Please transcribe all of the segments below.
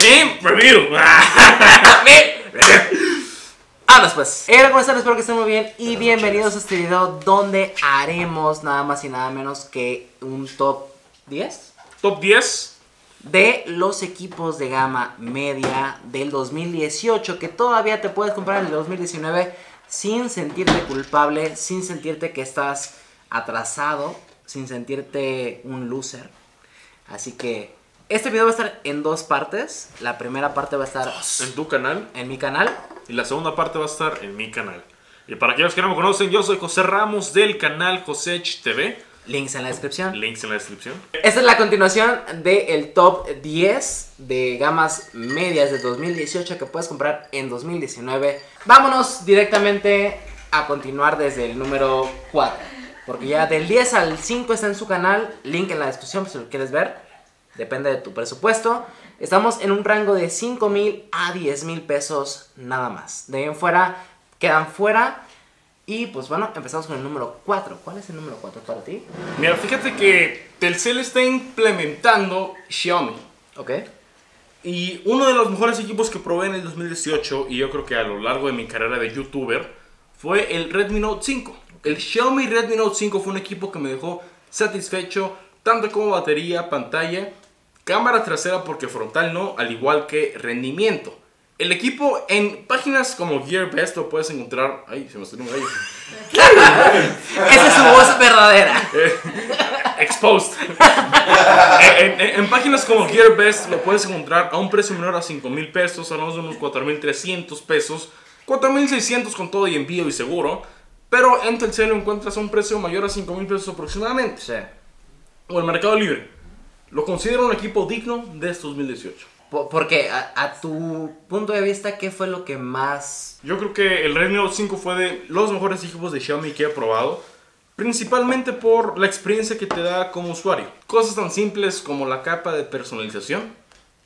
Mi review. Vamos pues. ¿Cómo están? Espero que estén muy bien y bienvenidos a este video donde haremos nada más y nada menos que un top 10. Top 10 de los equipos de gama media del 2018 que todavía te puedes comprar en el 2019 sin sentirte culpable, sin sentirte que estás atrasado, sin sentirte un loser. Así que este video va a estar en dos partes. La primera parte va a estar en tu canal, en mi canal, y la segunda parte va a estar en mi canal. Y para aquellos que no me conocen, yo soy José Ramos del canal JosechTV. Links en la descripción. Links en la descripción. Esta es la continuación del top 10 de gamas medias de 2018 que puedes comprar en 2019. Vámonos directamente a continuar desde el número 4. Porque ya del 10 al 5 está en su canal. Link en la descripción si lo quieres ver. Depende de tu presupuesto. Estamos en un rango de 5,000 a 10,000 pesos nada más. De ahí en fuera, quedan fuera. Y pues bueno, empezamos con el número 4. ¿Cuál es el número 4 para ti? Mira, fíjate que Telcel está implementando Xiaomi. Ok. Y uno de los mejores equipos que probé en el 2018, y yo creo que a lo largo de mi carrera de youtuber, fue el Redmi Note 5. El Xiaomi Redmi Note 5 fue un equipo que me dejó satisfecho, tanto como batería, pantalla, cámara trasera porque frontal no, al igual que rendimiento. El equipo en páginas como GearBest lo puedes encontrar. Ay, se me salió un gallo. Esa es su voz verdadera. Exposed. En páginas como GearBest lo puedes encontrar a un precio menor a 5,000 pesos, hablamos de unos 4,300 pesos, 4,600 con todo y envío y seguro. Pero en Telcel lo encuentras a un precio mayor a 5,000 pesos aproximadamente, sí. O el mercado libre. Lo considero un equipo digno de este 2018. Porque a tu punto de vista, ¿qué fue lo que más...? Yo creo que el Redmi Note 5 fue de los mejores equipos de Xiaomi que he probado, principalmente por la experiencia que te da como usuario. Cosas tan simples como la capa de personalización,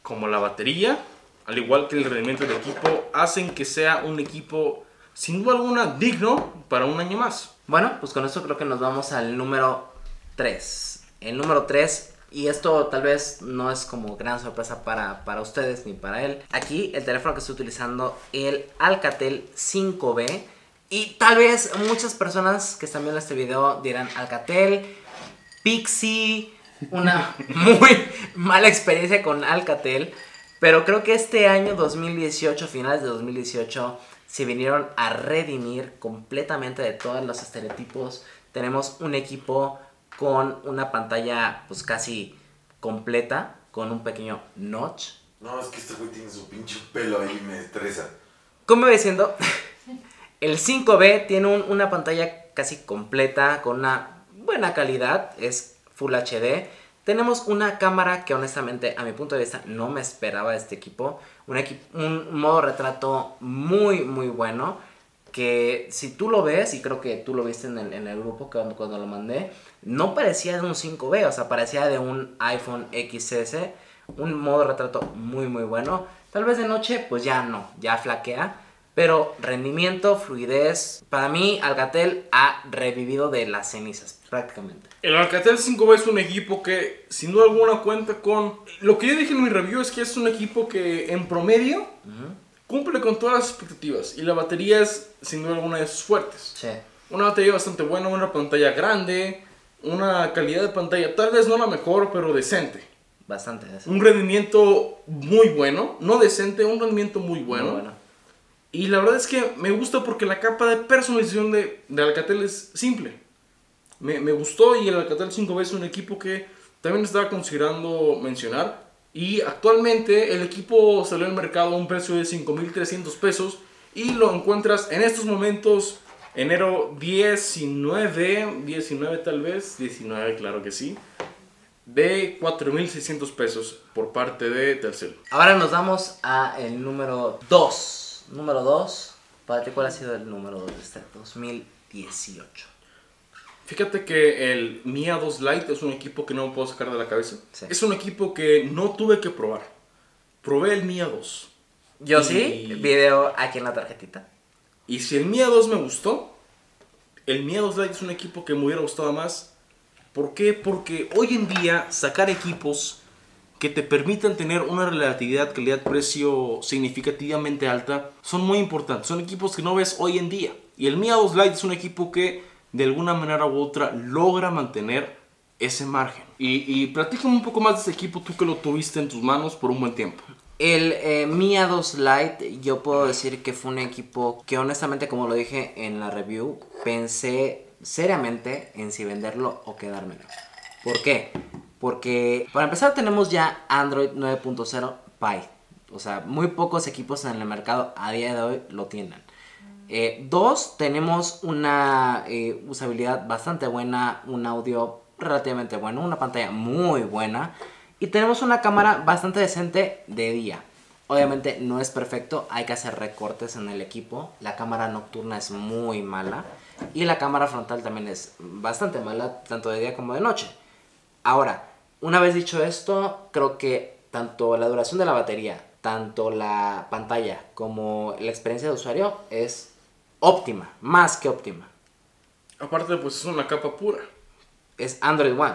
como la batería, al igual que el rendimiento del equipo, hacen que sea un equipo sin duda alguna digno para un año más. Bueno, pues con esto creo que nos vamos al número 3. El número 3... Y esto tal vez no es como gran sorpresa para ustedes ni para él. Aquí el teléfono que estoy utilizando, el Alcatel 5B. Y tal vez muchas personas que están viendo este video dirán Alcatel, Pixie, una muy mala experiencia con Alcatel. Pero creo que este año 2018, finales de 2018, se vinieron a redimir completamente de todos los estereotipos. Tenemos un equipo con una pantalla pues casi completa, con un pequeño notch. No, es que este güey tiene su pinche pelo ahí, me estresa. Como iba diciendo, el 5B tiene una pantalla casi completa, con una buena calidad, es Full HD. Tenemos una cámara que honestamente, a mi punto de vista, no me esperaba de este equipo. Un modo retrato muy, muy bueno, que si tú lo ves, y creo que tú lo viste en el grupo cuando lo mandé, no parecía de un 5B, o sea, parecía de un iPhone XS, un modo retrato muy muy bueno. Tal vez de noche, pues ya no, ya flaquea, pero rendimiento, fluidez, para mí Alcatel ha revivido de las cenizas prácticamente. El Alcatel 5B es un equipo que sin duda alguna cuenta con... Lo que yo dije en mi review es que es un equipo que en promedio... cumple con todas las expectativas, y la batería es sin duda alguna de sus fuertes. Sí. Una batería bastante buena, una pantalla grande, una calidad de pantalla tal vez no la mejor, pero decente. Bastante decente. Un rendimiento muy bueno, no decente, un rendimiento muy bueno. Muy bueno. Y la verdad es que me gusta porque la capa de personalización de Alcatel es simple. Me gustó, y el Alcatel 5B es un equipo que también estaba considerando mencionar. Y actualmente el equipo salió al mercado a un precio de 5,300 pesos. Y lo encuentras en estos momentos, enero 19 tal vez, 19 claro que sí, de 4,600 pesos por parte de Telcel. Ahora nos vamos a el número 2. Número 2, para ti, ¿cuál ha sido el número 2 de este 2018? Fíjate que el Mi A2 Lite es un equipo que no me puedo sacar de la cabeza. Sí. Es un equipo que no tuve que probar. Probé el Mi A2. Yo sí, video aquí en la tarjetita. Y si el Mi A2 me gustó, el Mi A2 Lite es un equipo que me hubiera gustado más. ¿Por qué? Porque hoy en día sacar equipos que te permitan tener una relatividad calidad-precio significativamente alta son muy importantes. Son equipos que no ves hoy en día. Y el Mi A2 Lite es un equipo que de alguna manera u otra logra mantener ese margen. Y platícame un poco más de este equipo, tú que lo tuviste en tus manos por un buen tiempo. El Mi A2 Lite, yo puedo decir que fue un equipo que honestamente, como lo dije en la review, pensé seriamente en si venderlo o quedármelo. ¿Por qué? Porque para empezar tenemos ya Android 9.0 Pie. O sea, muy pocos equipos en el mercado a día de hoy lo tienen. Dos, tenemos una usabilidad bastante buena, un audio relativamente bueno, una pantalla muy buena. Y tenemos una cámara bastante decente de día. Obviamente no es perfecto, hay que hacer recortes en el equipo. La cámara nocturna es muy mala. Y la cámara frontal también es bastante mala, tanto de día como de noche. Ahora, una vez dicho esto, creo que tanto la duración de la batería, tanto la pantalla como la experiencia de usuario es óptima, más que óptima. Aparte, pues es una capa pura. Es Android One.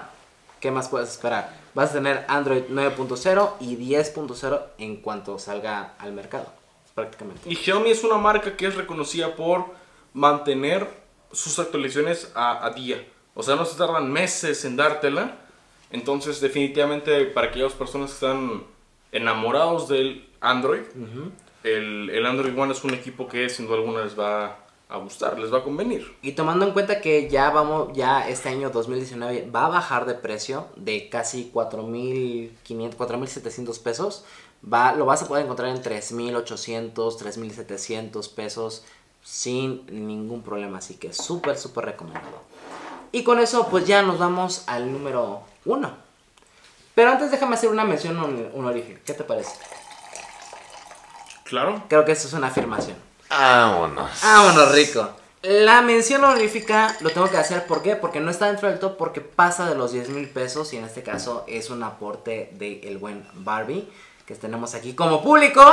¿Qué más puedes esperar? Vas a tener Android 9.0 y 10.0 en cuanto salga al mercado, prácticamente. Y Xiaomi es una marca que es reconocida por mantener sus actualizaciones a día. O sea, no se tardan meses en dártela. Entonces, definitivamente, para aquellas personas que están enamorados del Android, el Android One es un equipo que sin duda alguna les va a gustar, les va a convenir. Y tomando en cuenta que ya este año 2019 va a bajar de precio de casi 4.500, 4.700 pesos, lo vas a poder encontrar en 3.800, 3.700 pesos sin ningún problema, así que súper, súper recomendado. Y con eso pues ya nos vamos al número 1. Pero antes déjame hacer una mención honorífica, ¿qué te parece? Claro. Creo que esto es una afirmación. Vámonos. Vámonos, rico. La mención honorífica lo tengo que hacer, ¿por qué? Porque no está dentro del top, porque pasa de los 10,000 pesos. Y en este caso es un aporte de el buen Barbie, que tenemos aquí como público.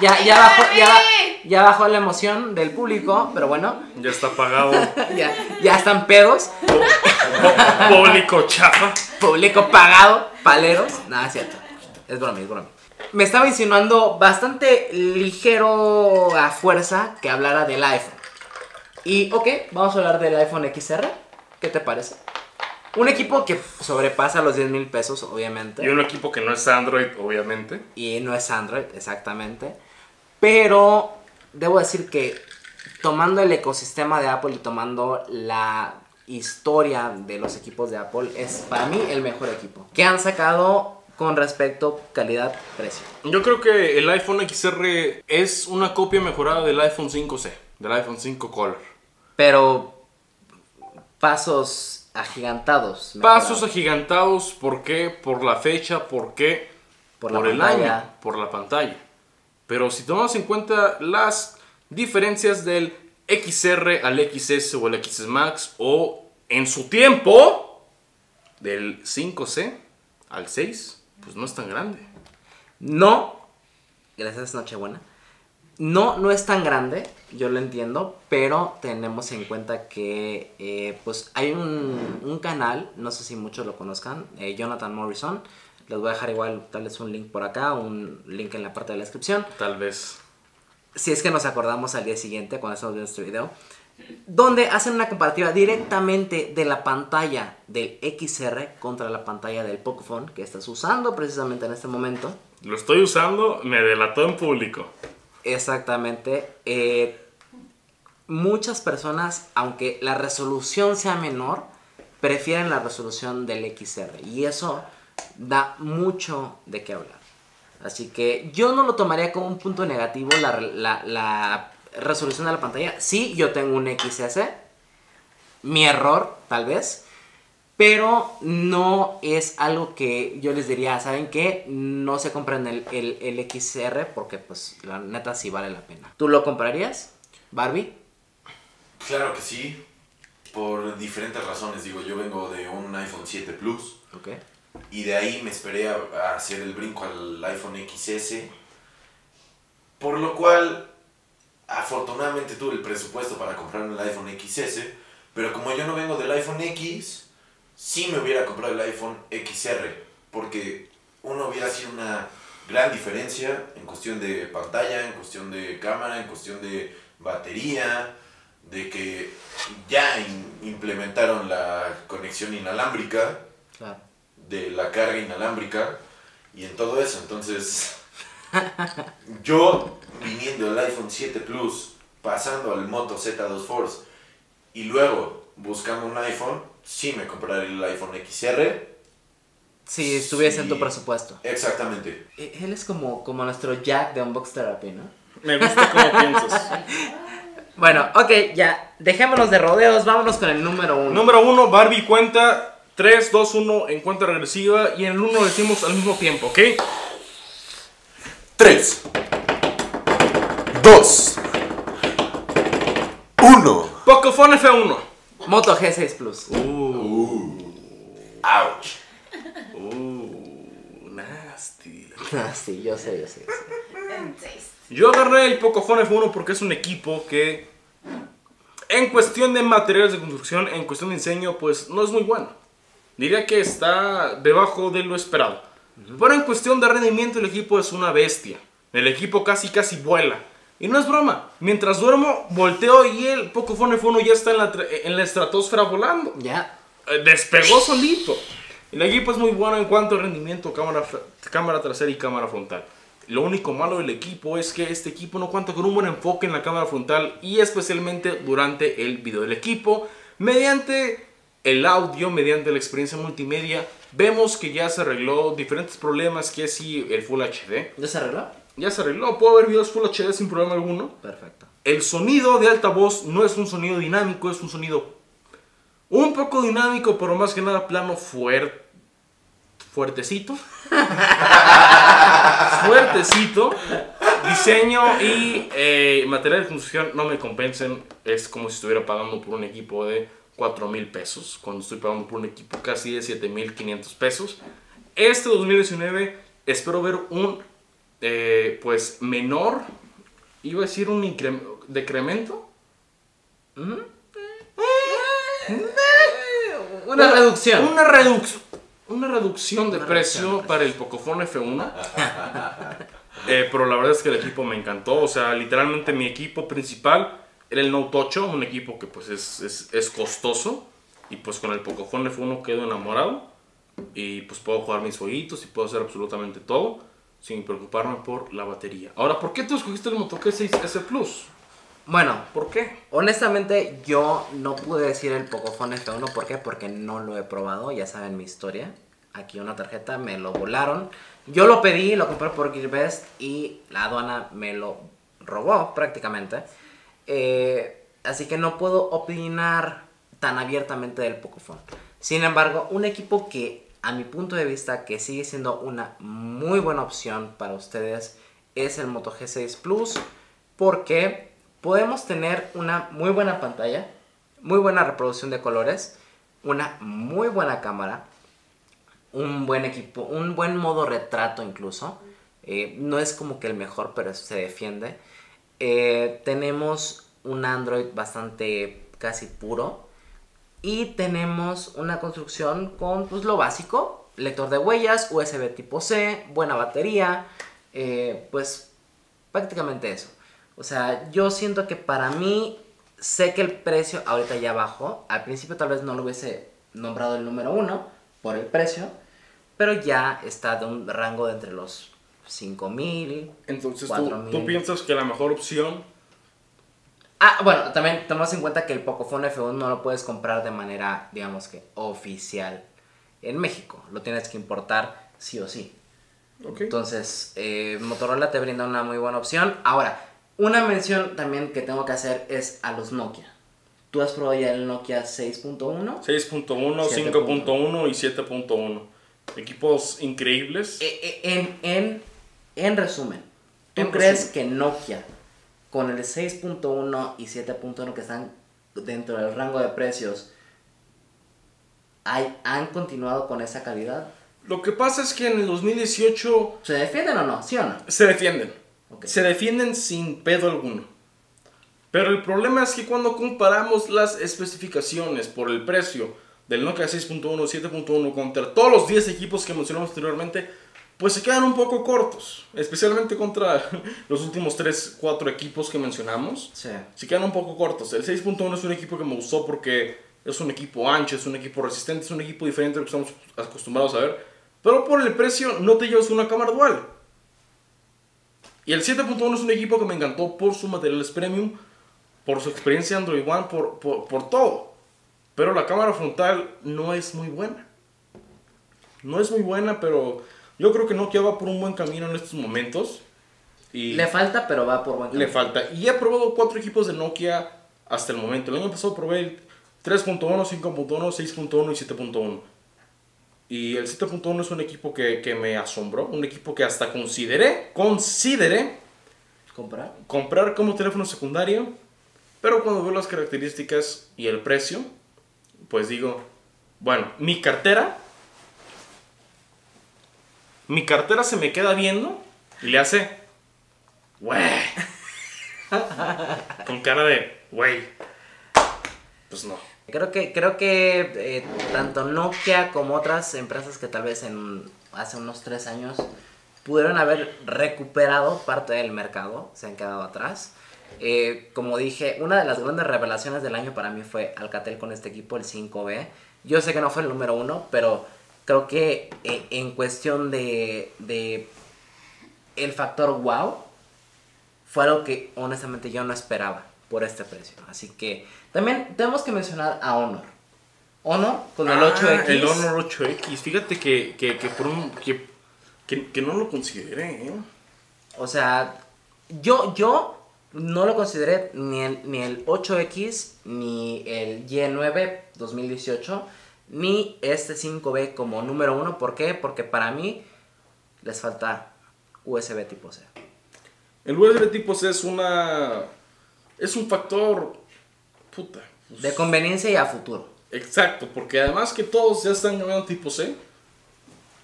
Ya bajó la emoción del público, pero bueno, ya está pagado. ya están pedos. Público chafa. Público pagado, paleros. Nada, es cierto, es broma, es broma. Me estaba insinuando bastante ligero a fuerza que hablara del iPhone. Y ok, vamos a hablar del iPhone XR. ¿Qué te parece? Un equipo que sobrepasa los 10,000 pesos, obviamente. Y un equipo que no es Android, obviamente. Y no es Android, exactamente. Pero debo decir que tomando el ecosistema de Apple y tomando la historia de los equipos de Apple, es para mí el mejor equipo que han sacado con respecto calidad-precio. Yo creo que el iPhone XR es una copia mejorada del iPhone 5C, del iPhone 5 Color. Pero pasos agigantados. Mejorados. Pasos agigantados, ¿por qué? Por la fecha, ¿por qué? Por el año, por la pantalla. Pero si tomamos en cuenta las diferencias del XR al XS o el XS Max, o en su tiempo, del 5C al 6, pues no es tan grande. No, gracias Nochebuena. No es tan grande, yo lo entiendo, pero tenemos en cuenta que pues hay un canal, no sé si muchos lo conozcan, Jonathan Morrison. Les voy a dejar igual tal vez un link por acá, un link en la parte de la descripción. Tal vez. Si es que nos acordamos al día siguiente cuando estamos viendo este video. Donde hacen una comparativa directamente de la pantalla del XR contra la pantalla del Pocophone que estás usando precisamente en este momento. Lo estoy usando, me delató en público. Exactamente. Muchas personas, aunque la resolución sea menor, prefieren la resolución del XR. Y eso da mucho de qué hablar. Así que yo no lo tomaría como un punto negativo la resolución de la pantalla. Sí, yo tengo un XS. Mi error, tal vez. Pero no es algo que yo les diría, ¿saben qué? No se compren el XR porque, pues, la neta sí vale la pena. ¿Tú lo comprarías, Barbie? Claro que sí. Por diferentes razones. Digo, yo vengo de un iPhone 7 Plus. Ok. Y de ahí me esperé a hacer el brinco al iPhone XS. Por lo cual, afortunadamente tuve el presupuesto para comprarme el iPhone XS, pero como yo no vengo del iPhone X, sí me hubiera comprado el iPhone XR, porque uno hubiera sido una gran diferencia en cuestión de pantalla, en cuestión de cámara, en cuestión de batería, de que ya implementaron la conexión inalámbrica, claro, de la carga inalámbrica y en todo eso. Entonces, yo viniendo del iPhone 7 Plus, pasando al Moto Z2 Force y luego buscando un iPhone, sí me compraría el iPhone XR. Si estuviese, sí, en tu presupuesto. Exactamente. Él es como nuestro Jack de Unbox Therapy, ¿no? Me gusta cómo piensas. Bueno, ok, ya, dejémonos de rodeos, vámonos con el número 1. Número 1, Barbie cuenta 3, 2, 1 en cuenta regresiva y en el 1 decimos al mismo tiempo, ¿ok? 3, 2, 1. Pocophone F1. Moto G6 Plus. Ouch. Nasty. Nasty, yo sé. Yo agarré el Pocophone F1 porque es un equipo que, en cuestión de materiales de construcción, en cuestión de diseño, pues no es muy bueno. Diría que está debajo de lo esperado. Pero en cuestión de rendimiento, el equipo es una bestia. El equipo casi vuela. Y no es broma, mientras duermo, volteo y el Pocophone F1 ya está en la estratosfera volando. Ya. Despegó solito. El equipo es muy bueno en cuanto a rendimiento, cámara trasera y cámara frontal. Lo único malo del equipo es que este equipo no cuenta con un buen enfoque en la cámara frontal y especialmente durante el video del equipo. Mediante el audio, mediante la experiencia multimedia, vemos que ya se arregló diferentes problemas, que si el Full HD. ¿Ya se arregló? Ya se arregló, puedo ver videos Full HD sin problema alguno. Perfecto. El sonido de altavoz no es un sonido dinámico, es un sonido un poco dinámico, pero más que nada plano fuertecito. Fuertecito. Diseño y material de construcción no me compensen. Es como si estuviera pagando por un equipo de 4,000 pesos cuando estoy pagando por un equipo casi de 7,500 pesos. Este 2019 espero ver un pues menor, iba a decir un decremento, una reducción de precio para el Pocophone F1. Pero la verdad es que el equipo me encantó. O sea, literalmente mi equipo principal era el Note 8, un equipo que pues es costoso. Y pues con el Pocophone F1 quedo enamorado. Y pues puedo jugar mis jueguitos y puedo hacer absolutamente todo sin preocuparme por la batería. Ahora, ¿por qué tú escogiste el Moto G6S Plus? Bueno, ¿por qué? Honestamente, yo no pude decir el Pocophone F1. ¿Por qué? Porque no lo he probado. Ya saben mi historia. Aquí una tarjeta, me lo volaron. Yo lo pedí, lo compré por GearBest y la aduana me lo robó prácticamente. Así que no puedo opinar tan abiertamente del Pocophone. Sin embargo, un equipo que, a mi punto de vista, que sigue siendo una muy buena opción para ustedes es el Moto G6 Plus. Porque podemos tener una muy buena pantalla, muy buena reproducción de colores, una muy buena cámara, un buen equipo, un buen modo retrato incluso. No es como que el mejor, pero se defiende. Tenemos un Android bastante casi puro. Y tenemos una construcción con pues, lo básico. Lector de huellas, USB tipo C, buena batería. Pues prácticamente eso. O sea, yo siento que para mí, sé que el precio ahorita ya bajó. Al principio tal vez no lo hubiese nombrado el número 1 por el precio, pero ya está de un rango de entre los 5,000. Entonces, 4,000. ¿Tú piensas que la mejor opción? Ah, bueno, también tomamos en cuenta que el Pocophone F1 no lo puedes comprar de manera, digamos que, oficial en México. Lo tienes que importar sí o sí. Okay. Entonces, Motorola te brinda una muy buena opción. Ahora, una mención también que tengo que hacer es a los Nokia. ¿Tú has probado ya el Nokia 6.1? 6.1, 5.1 y 7.1. Equipos increíbles. En resumen, ¿tú crees que Nokia, con el 6.1 y 7.1 que están dentro del rango de precios, han continuado con esa calidad? Lo que pasa es que en el 2018... ¿Se defienden o no? ¿Sí o no? Se defienden. Okay. Se defienden sin pedo alguno. Pero el problema es que cuando comparamos las especificaciones por el precio del Nokia 6.1, 7.1, contra todos los 10 equipos que mencionamos anteriormente, pues se quedan un poco cortos, especialmente contra los últimos 3, 4 equipos que mencionamos. Sí. Se quedan un poco cortos. El 6.1 es un equipo que me gustó porque es un equipo ancho, es un equipo resistente, es un equipo diferente a lo que estamos acostumbrados a ver, pero por el precio no te llevas una cámara dual. Y el 7.1 es un equipo que me encantó por sus materiales premium, por su experiencia Android One, por todo. Pero la cámara frontal no es muy buena. No es muy buena, pero yo creo que Nokia va por un buen camino en estos momentos. Y le falta, pero va por buen camino. Le falta. Y he probado 4 equipos de Nokia hasta el momento. El año pasado probé el 3.1, 5.1, 6.1 y 7.1. Y el 7.1 es un equipo que me asombró. Un equipo que hasta consideré comprar como teléfono secundario. Pero cuando veo las características y el precio, pues digo, bueno, mi cartera se me queda viendo y le hace, güey, con cara de, güey, pues no. Creo que tanto Nokia como otras empresas que tal vez hace unos 3 años pudieron haber recuperado parte del mercado, se han quedado atrás. Como dije, una de las grandes revelaciones del año para mí fue Alcatel con este equipo, el 5B. Yo sé que no fue el número 1, pero creo que en cuestión de el factor wow, fue algo que honestamente yo no esperaba por este precio. Así que también tenemos que mencionar a Honor. Honor con el 8X. El Honor 8X. Fíjate que no lo consideré, ¿eh? O sea, yo no lo consideré ni el 8X, ni el Y9 2018, ni este 5B como número 1. ¿Por qué? Porque para mí les falta USB tipo C. El USB tipo C es un factor, puta, pues, de conveniencia y a futuro. Exacto, porque además que todos ya están cambiando tipo C,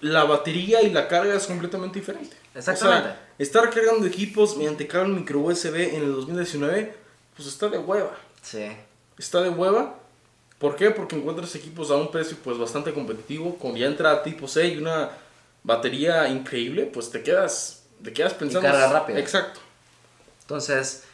la batería y la carga es completamente diferente. Exactamente. O sea, estar cargando equipos mediante cable micro USB en el 2019, pues está de hueva. Sí. Está de hueva. ¿Por qué? Porque encuentras equipos a un precio pues bastante competitivo. Cuando ya entra tipo C y una batería increíble, pues te quedas pensando. Y carga rápida. Exacto. Entonces,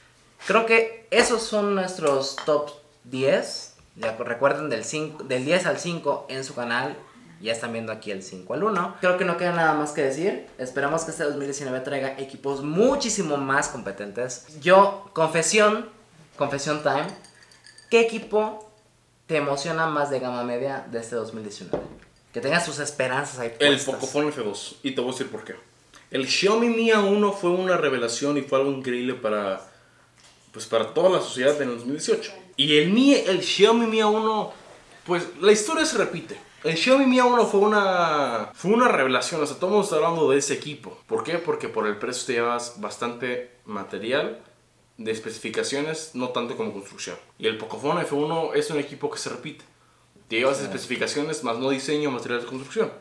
creo que esos son nuestros top 10. Ya recuerden del 10 al 5 en su canal. Ya están viendo aquí el 5 al 1. Creo que no queda nada más que decir. Esperamos que este 2019 traiga equipos muchísimo más competentes. Yo, confesión time. ¿Qué equipo te emociona más de gama media de este 2019? Que tengas sus esperanzas ahí puestas. El Pocophone F2. Y te voy a decir por qué. El Xiaomi Mi A1 fue una revelación y fue algo increíble para toda la sociedad en el 2018. Y el Xiaomi Mi A1, pues la historia se repite. El Xiaomi Mi A1 fue una revelación, o sea, todo el mundo está hablando de ese equipo. ¿Por qué? Porque por el precio te llevas bastante material de especificaciones, no tanto como construcción. Y el Pocophone F1 es un equipo que se repite. Te llevas especificaciones, más no diseño, material de construcción.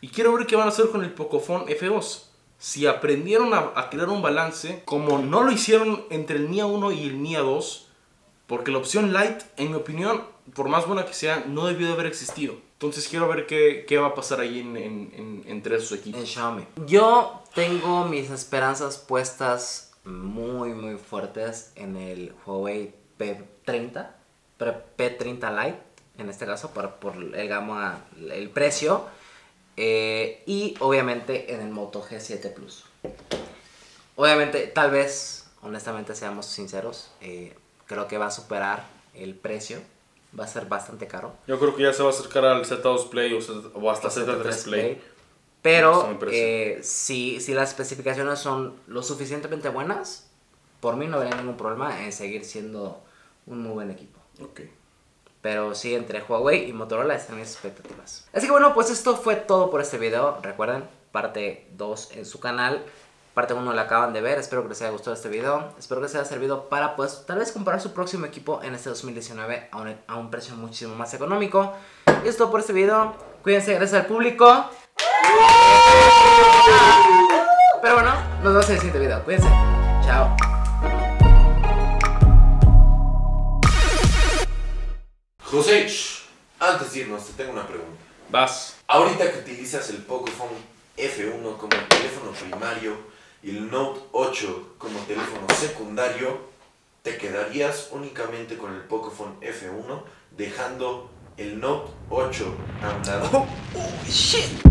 Y quiero ver qué van a hacer con el Pocophone F2. Si aprendieron a crear un balance, como no lo hicieron entre el Mi A1 y el Mi A2, porque la opción Lite, en mi opinión, por más buena que sea, no debió de haber existido. Entonces quiero ver qué va a pasar ahí entre esos equipos. En Xiaomi. Yo tengo mis esperanzas puestas muy, muy fuertes en el Huawei P30. P30 Lite, en este caso, por el precio. Y obviamente en el Moto G7 Plus. Obviamente, tal vez, honestamente, seamos sinceros, creo que va a superar el precio. Va a ser bastante caro. Yo creo que ya se va a acercar al Z2 Play o hasta Z3 Play. Pero si las especificaciones son lo suficientemente buenas, por mí no habría ningún problema en seguir siendo un muy buen equipo. Ok. Pero sí, entre Huawei y Motorola están mis expectativas. Así que bueno, pues esto fue todo por este video. Recuerden, parte 2 en su canal. Parte 1 la acaban de ver, espero que les haya gustado este video, espero que les haya servido para pues tal vez comprar su próximo equipo en este 2019 a un precio muchísimo más económico. Y es todo por este video, cuídense, gracias al público. Pero bueno, nos vemos en el siguiente video, cuídense, chao. José. Antes de irnos, te tengo una pregunta. Vas. Ahorita que utilizas el Pocophone F1 como teléfono primario y el Note 8 como teléfono secundario, ¿te quedarías únicamente con el Pocophone F1 dejando el Note 8 a un lado? Oh, shit.